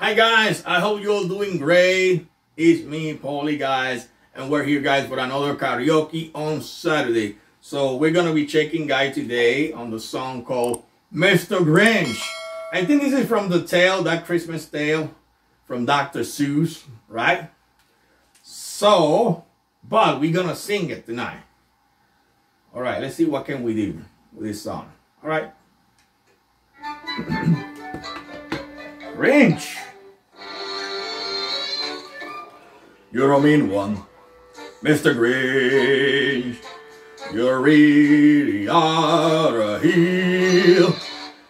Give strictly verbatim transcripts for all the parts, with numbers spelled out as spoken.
Hi guys, I hope you're all doing great. It's me, Paulie, guys, and we're here, guys, for another karaoke on Saturday. So we're gonna be checking, guys, today on the song called Mister Grinch. I think this is from the tale, that Christmas tale from Doctor Seuss, right? So, but we're gonna sing it tonight. All right, let's see what can we do with this song. All right. Grinch. You're a mean one, Mister Grinch. You really are a heel.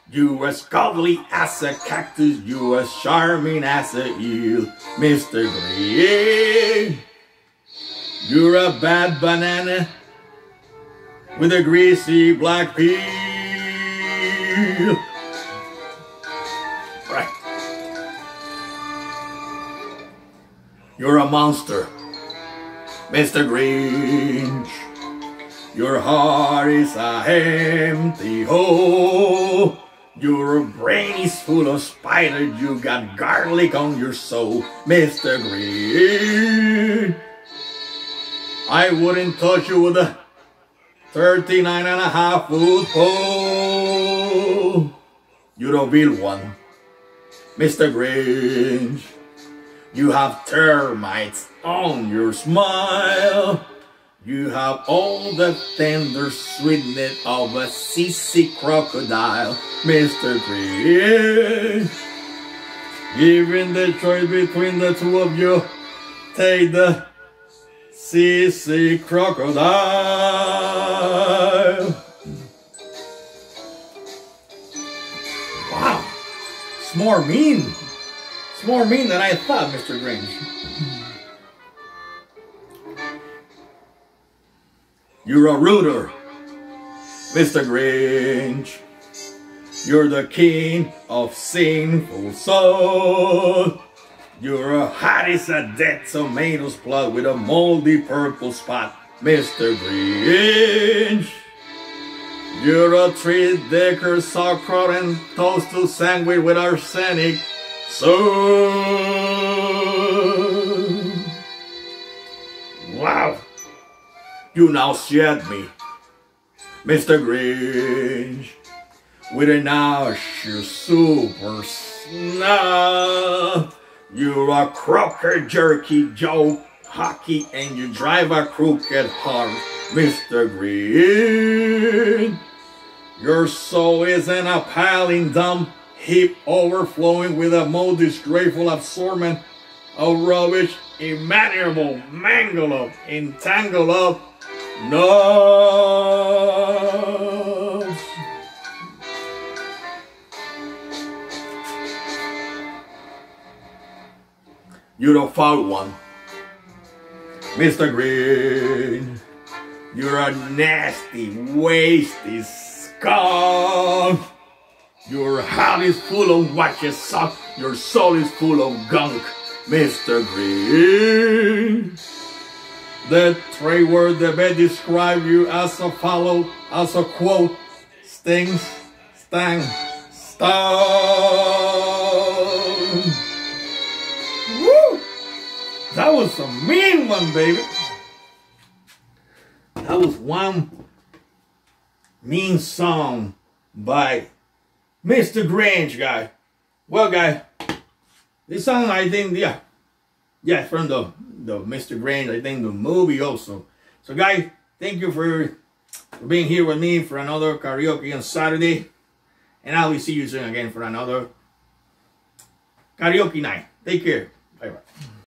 You as cuddly as a cactus, you as charming as a eel, Mister Grinch. You're a bad banana with a greasy black peel. You're a monster, Mister Grinch. Your heart is a empty hole. Your brain is full of spiders. You got garlic on your soul, Mister Grinch. I wouldn't touch you with a thirty-nine and a half foot pole. You don't build one, Mister Grinch. You have termites on your smile. You have all the tender sweetness of a sissy crocodile, Mister Grinch. Given the choice between the two of you, take the sissy crocodile. Wow, it's more mean. It's more mean than I thought, Mister Grinch. You're a rooter, Mister Grinch. You're the king of sinful soul. You're hot as a dead tomato's blood with a moldy purple spot, Mister Grinch. You're a three-decker sauerkraut and toasted sandwich with arsenic. So, wow, you now shed me, Mister Grinch, with an nauseous super snob. You're a crooked jerky joke hockey, and you drive a crooked heart, Mister Grinch. Your soul isn't a piling dump, heap overflowing with a most disgraceful absorbment of rubbish, imaginable, mangle up, entangle up, no. You don't foul one, Mister Green. You're a nasty, wasted scum. Your heart is full of watches sock, your soul is full of gunk, Mister Grinch. The three words that may describe you as a follow, as a quote, stings, stang, stone. Woo! That was a mean one, baby. That was one mean song by Mister Grinch, guy. Well, guy, this song, I think, yeah, yeah, from the, the Mister Grinch, I think the movie also. So, guys, thank you for, for being here with me for another karaoke on Saturday. And I will see you soon again for another karaoke night. Take care. Bye-bye.